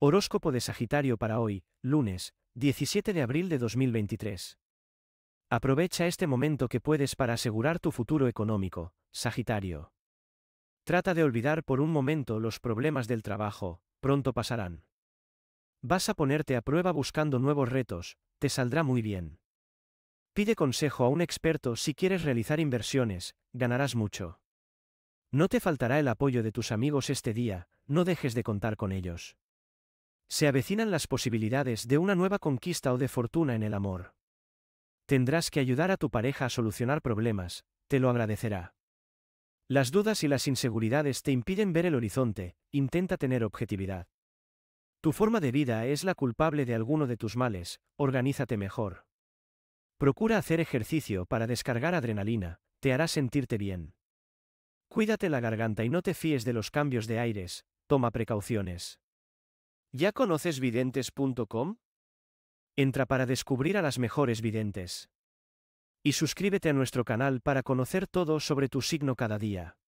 Horóscopo de Sagitario para hoy, lunes, 17 de abril de 2023. Aprovecha este momento que puedes para asegurar tu futuro económico, Sagitario. Trata de olvidar por un momento los problemas del trabajo, pronto pasarán. Vas a ponerte a prueba buscando nuevos retos, te saldrá muy bien. Pide consejo a un experto si quieres realizar inversiones, ganarás mucho. No te faltará el apoyo de tus amigos este día, no dejes de contar con ellos. Se avecinan las posibilidades de una nueva conquista o de fortuna en el amor. Tendrás que ayudar a tu pareja a solucionar problemas, te lo agradecerá. Las dudas y las inseguridades te impiden ver el horizonte, intenta tener objetividad. Tu forma de vida es la culpable de alguno de tus males, organízate mejor. Procura hacer ejercicio para descargar adrenalina, te hará sentirte bien. Cuídate la garganta y no te fíes de los cambios de aires, toma precauciones. ¿Ya conoces videntes.com? Entra para descubrir a las mejores videntes. Y suscríbete a nuestro canal para conocer todo sobre tu signo cada día.